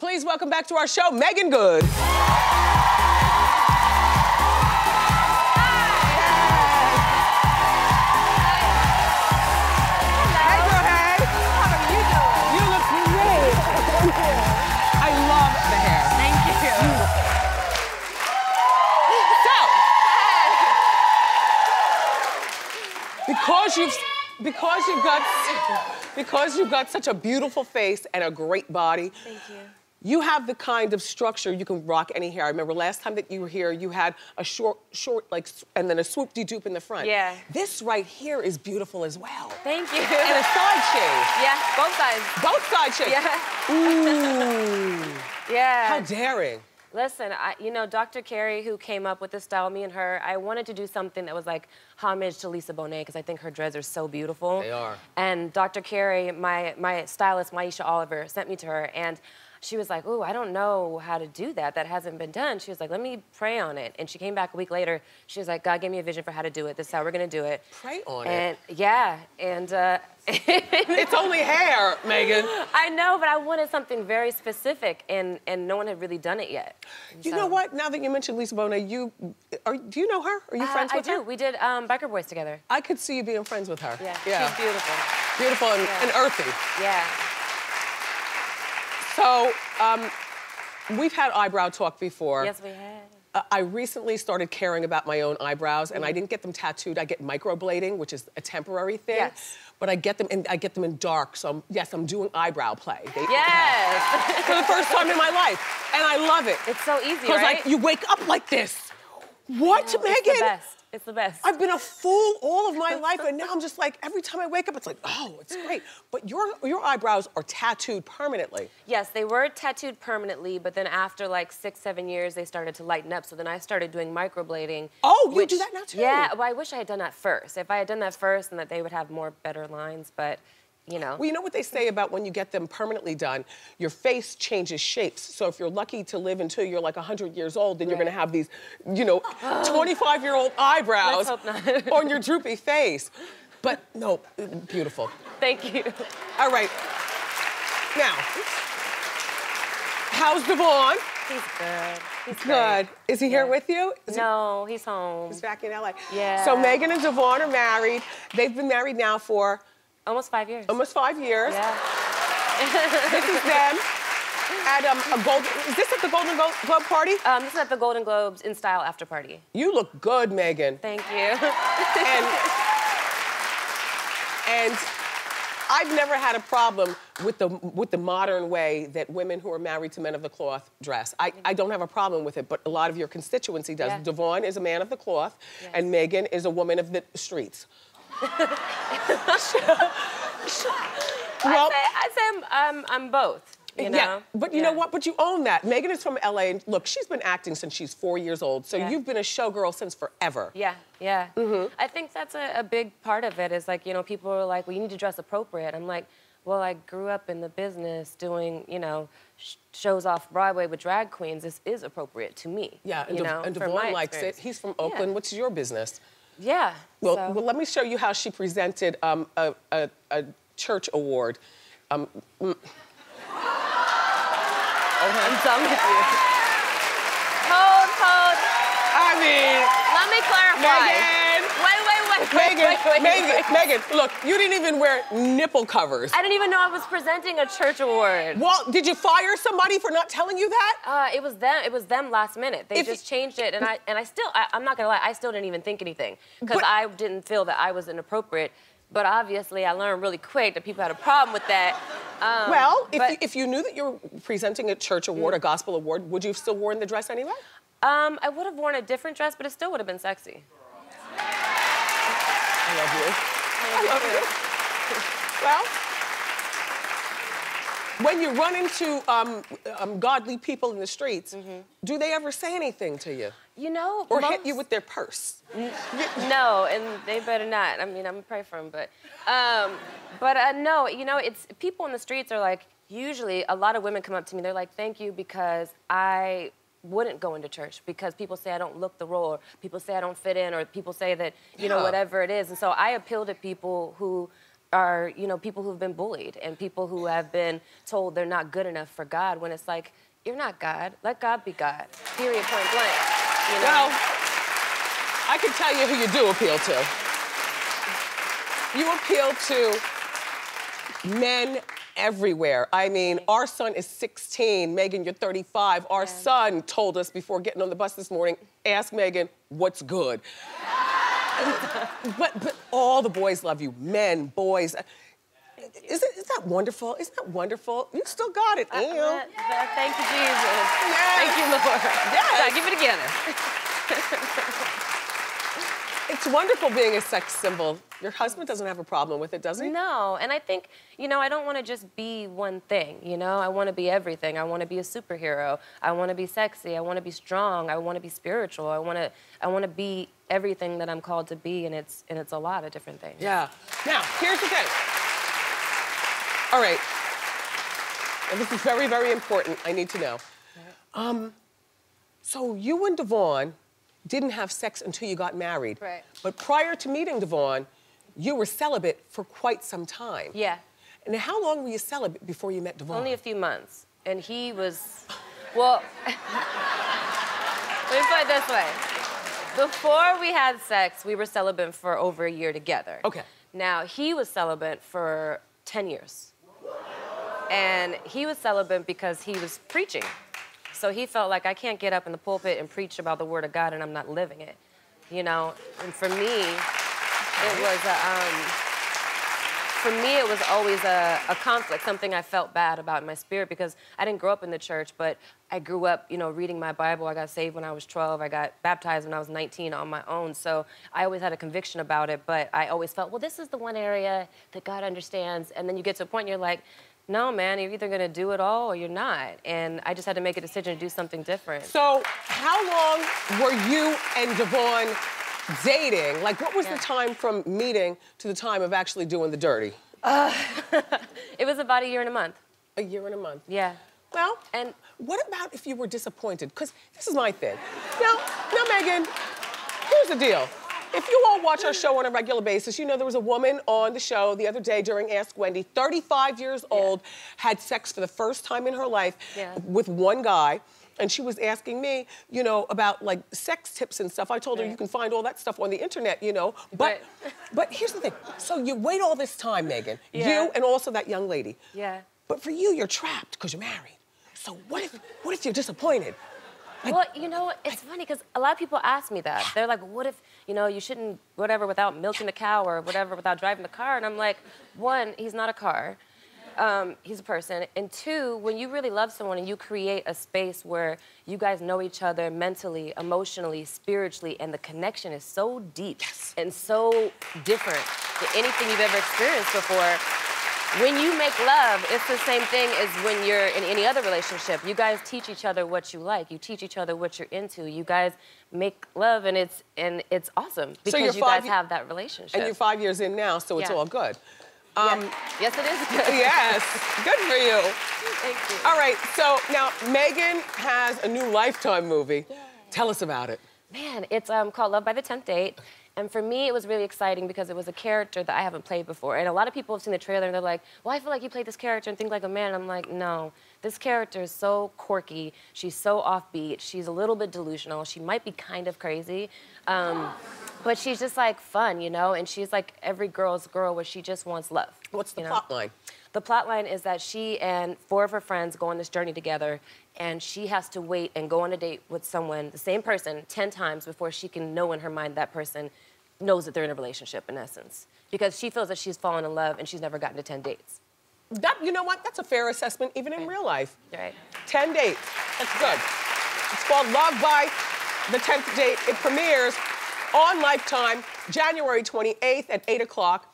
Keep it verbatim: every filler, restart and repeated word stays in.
Please welcome back to our show, Meagan Good. Because you've, because you've got, because you've got such a beautiful face and a great body. Thank you. You have the kind of structure you can rock any hair. I remember last time that you were here, you had a short, short like, and then a swoop de dupe in the front. Yeah. This right here is beautiful as well. Thank you. And a side shave. Yeah, both sides. Both side shaves. Yeah. Ooh. Yeah. How daring. Listen, I, you know, Doctor Carey, who came up with this style, me and her, I wanted to do something that was like homage to Lisa Bonet, because I think her dreads are so beautiful. They are. And Doctor Carey, my, my stylist, Maisha Oliver, sent me to her, and she was like, ooh, I don't know how to do that. That hasn't been done. She was like, let me pray on it. And she came back a week later. She was like, God gave me a vision for how to do it. This is how we're going to do it. Pray on and, it. Yeah, and... Uh, it's only hair, Meagan. I know, but I wanted something very specific, and, and no one had really done it yet. You so. know what? Now that you mentioned Lisa Bonet, you are. Do you know her? Are you uh, friends with I her? I do. We did um, Biker Boys together. I could see you being friends with her. Yeah, yeah. She's beautiful. Beautiful and, yeah. and earthy. Yeah. So um, we've had eyebrow talk before. Yes, we have. Uh, I recently started caring about my own eyebrows, and mm. I didn't get them tattooed. I get microblading, which is a temporary thing. Yes. But I get them, and I get them in dark. So I'm, yes, I'm doing eyebrow play. They, yes. They for the first time in my life, and I love it. It's so easy, right? Because like you wake up like this. What, Meagan? It's the best. It's the best. I've been a fool all of my life, and now I'm just like, every time I wake up, it's like, oh, it's great. But your your eyebrows are tattooed permanently. Yes, they were tattooed permanently, but then after like six, seven years, they started to lighten up. So then I started doing microblading. Oh, you which, do that now too? Yeah, well, I wish I had done that first. If I had done that first, then that they would have more better lines, but you know. Well, you know what they say about when you get them permanently done, your face changes shapes. So if you're lucky to live until you're like one hundred years old, then right. you're gonna have these, you know, twenty-five-year-old eyebrows on your droopy face. But no, beautiful. Thank you. All right. Now, how's Devon? He's good. He's good. Great. Is he here yeah. with you? Is no, he... he's home. He's back in L A. Yeah. So Meagan and Devon are married. They've been married now for Almost five years. Almost five years. Yeah. This is them at um, a Golden... Is this at the Golden Glo Globe party? Um, this is at the Golden Globes in style after party. You look good, Meagan. Thank you. and, and I've never had a problem with the with the modern way that women who are married to men of the cloth dress. I, I don't have a problem with it, but a lot of your constituency does. Yeah. Devon is a man of the cloth, yes. and Meagan is a woman of the streets. well, I say, I say I'm, um, I'm both, you know? Yeah, but you yeah. know what? But you own that. Meagan is from L A, and look, she's been acting since she's four years old, so yeah. you've been a showgirl since forever. Yeah, yeah. Mm-hmm. I think that's a, a big part of it is, like, you know, people are like, well, you need to dress appropriate. I'm like, well, I grew up in the business doing, you know, sh shows off Broadway with drag queens. This is appropriate to me. Yeah, and, you know, and Devon likes experience. it. He's from Oakland. Yeah. What's your business? Yeah. Well, so. well, let me show you how she presented um, a, a, a church award. Um, mm. okay. I'm done with you. Hold, hold. I mean... Let me clarify. Meagan! Wait, wait, wait. Meagan, wait, wait, wait, Meagan, wait. Meagan, look, you didn't even wear nipple covers. I didn't even know I was presenting a church award. Well, did you fire somebody for not telling you that? Uh, it was them. It was them last minute. They if just changed it, and I and I still, I, I'm not gonna lie, I still didn't even think anything because I didn't feel that I was inappropriate. But obviously, I learned really quick that people had a problem with that. Um, well, if but, you, if you knew that you were presenting a church award, mm-hmm. a gospel award, would you have still worn the dress anyway? Um, I would have worn a different dress, but it still would have been sexy. I love you. I love you. Well, when you run into um, um, godly people in the streets, mm-hmm. do they ever say anything to you? You know, or most... hit you with their purse? No, and they better not. I mean, I'm gonna pray for them, but, um, but uh, no, you know, it's people in the streets are like usually a lot of women come up to me. They're like, "Thank you," because I wouldn't go into church because people say I don't look the role, or people say I don't fit in, or people say that, you yeah. know, whatever it is. And so I appeal to people who are, you know, people who've been bullied and people who have been told they're not good enough for God, when it's like, you're not God. Let God be God. Period, point blank. You know? Well, I can tell you who you do appeal to. You appeal to men everywhere. I mean, our son is sixteen. Meagan, you're thirty-five. Our yeah. son told us before getting on the bus this morning, ask Meagan, what's good? but, but all the boys love you. Men, boys. Is it, is that wonderful? Isn't that wonderful? You still got it, Ew. Uh, uh, thank you, Jesus. Yes. Thank you, Lord. Yes. Now, give it together. It's wonderful being a sex symbol. Your husband doesn't have a problem with it, does he? No, and I think, you know, I don't want to just be one thing, you know? I want to be everything. I want to be a superhero. I want to be sexy. I want to be strong. I want to be spiritual. I want to I want to be everything that I'm called to be, and it's, and it's a lot of different things. Yeah. Now, here's the thing. All right, and this is very, very important, I need to know. Um, so you and Devon didn't have sex until you got married. Right. But prior to meeting Devon, you were celibate for quite some time. Yeah. And how long were you celibate before you met Devon? Only a few months. And he was, well, let me put it this way. Before we had sex, we were celibate for over a year together. Okay. Now, he was celibate for ten years. And he was celibate because he was preaching. So he felt like, I can't get up in the pulpit and preach about the Word of God and I'm not living it, you know? And for me, it was a, um, for me, it was always a, a conflict, something I felt bad about in my spirit, because I didn't grow up in the church, but I grew up, you know, reading my Bible. I got saved when I was twelve. I got baptized when I was nineteen on my own. So I always had a conviction about it, but I always felt, well, this is the one area that God understands. And then you get to a point, you're like, no, man, you're either gonna do it all or you're not. And I just had to make a decision to do something different. So how long were you and Devon dating? Like, what was yeah. the time from meeting to the time of actually doing the dirty? Uh, it was about a year and a month. A year and a month? Yeah. Well, and what about if you were disappointed? Because this is my thing. Now, now, Meagan, here's the deal. If you all watch our show on a regular basis, you know there was a woman on the show the other day during Ask Wendy, thirty-five years old, yeah. had sex for the first time in her life yeah. with one guy. And she was asking me, you know, about like sex tips and stuff. I told right. her you can find all that stuff on the internet, you know. But right. but here's the thing. So you wait all this time, Meagan. Yeah. You and also that young lady. Yeah. But for you, you're trapped because you're married. So what if, what if you're disappointed? Like, well, you know, it's like, funny because a lot of people ask me that. They're like, what if, you know, you shouldn't, whatever, without milking the cow or whatever, without driving the car. And I'm like, one, he's not a car. Um, he's a person. And two, when you really love someone and you create a space where you guys know each other mentally, emotionally, spiritually, and the connection is so deep yes. and so different than anything you've ever experienced before. When you make love, it's the same thing as when you're in any other relationship. You guys teach each other what you like. You teach each other what you're into. You guys make love, and it's and it's awesome because so you guys have that relationship. And you're five years in now, so it's yeah. all good. Um, yes. yes, it is good. Yes, good for you. Thank you. All right, so now Meagan has a new Lifetime movie. Yay. Tell us about it. Man, it's um, called Love by the Tenth Date. And for me, it was really exciting because it was a character that I haven't played before. And a lot of people have seen the trailer and they're like, well, I feel like you played this character and think like a man. And I'm like, no, this character is so quirky. She's so offbeat. She's a little bit delusional. She might be kind of crazy. Um, but she's just like fun, you know? And she's like every girl's girl where she just wants love. What's the plot line? The plot line is that she and four of her friends go on this journey together, and she has to wait and go on a date with someone, the same person, ten times before she can know in her mind that person knows that they're in a relationship, in essence. Because she feels that she's fallen in love and she's never gotten to ten dates. That, you know what? That's a fair assessment, even in right. real life. Right. ten dates. That's good. It's called Love by the Tenth Date. It premieres on Lifetime, January twenty-eighth at eight o'clock.